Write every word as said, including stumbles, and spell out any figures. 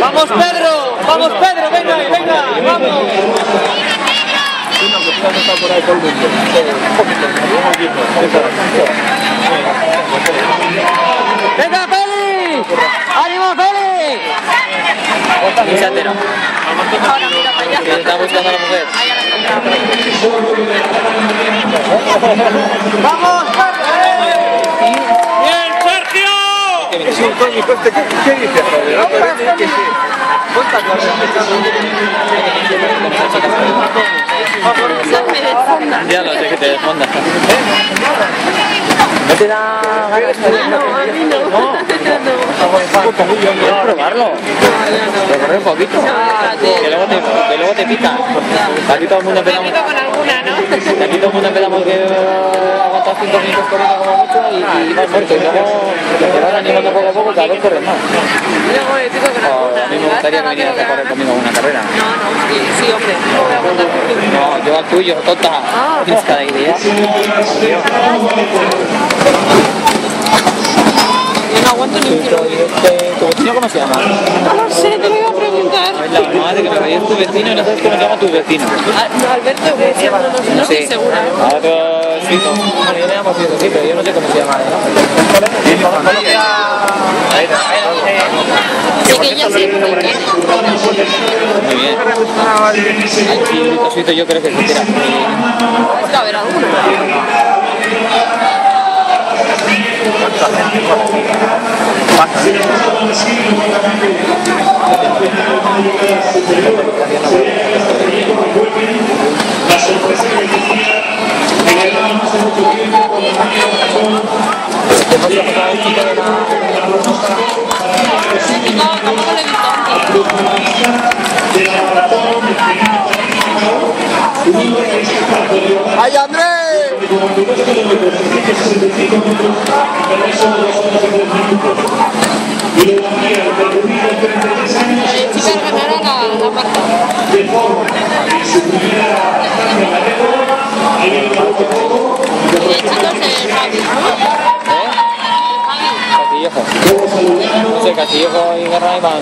Vamos Pedro, vamos Pedro, venga, venga, vamos. Venga Feli, ánimo Feli. Misatero. Que está buscando a la mujer. Vamos Pedro. ¿Qué dice? Ya lo sé que te desfonda. ¿No te da ganas de probarlo? Recorrer un poquito. Que luego te, que luego te pica. Aquí todo el mundo empezamos. Aquí todo el mundo empezamos que aguantas cinco minutos corriendo como mucho y vas fuerte. Y luego te vas animando poco a poco, cada vez corres más. A mí me gustaría que vinieras a correr conmigo una carrera. No, no, sí, hombre. No voy a aguantar contigo. No, yo al tuyo, tonta. Cada idea. Yo no aguanto ni un ¿Tu vecino cómo se llama? No lo sé, te lo iba a preguntar. La madre que me cayó tu vecino y no sabes cómo se llama tu vecino. No, Alberto, no, no estoy segura. Ahora te yo me llamo Tito, sí, pero yo no sé cómo se llama. Sí, que ella sí. Muy bien. Tito, yo creo que se tira. Es que haber alguno. La sorpresa que tenía me quedaba más de mucho tiempo con la máquina. ¡Ay, Andrés! Con el de los setenta y cinco metros, el resto de los setenta y tres minutos, y de la manera de reunir los treinta y tres años, de forma que se pudiera adaptar a la década, hay que ir poco a poco, y de los Castillejo y Garraiba,